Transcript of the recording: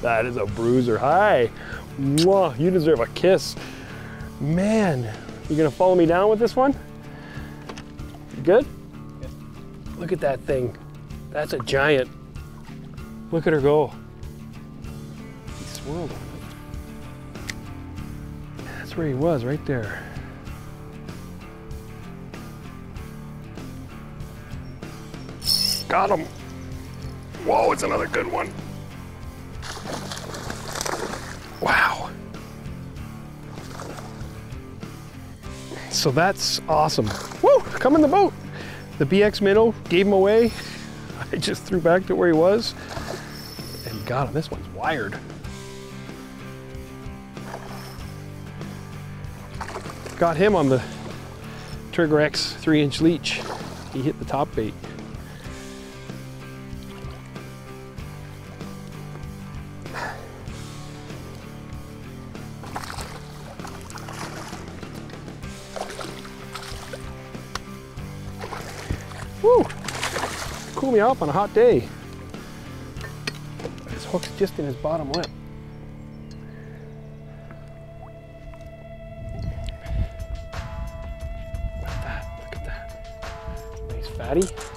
That is a bruiser. Hi. Mwah, you deserve a kiss. Man, you gonna follow me down with this one? You good? Yes. Look at that thing. That's a giant. Look at her go. He swirled on it. That's where he was, right there. Got him. Whoa, it's another good one. Wow. So that's awesome. Woo, come in the boat. The BX Minnow gave him away. I just threw back to where he was and got him. This one's wired. Got him on the Trigger X 3-inch leech. He hit the top bait. Woo! Cool me off on a hot day. His hook's just in his bottom lip. Look at that, look at that. Nice fatty.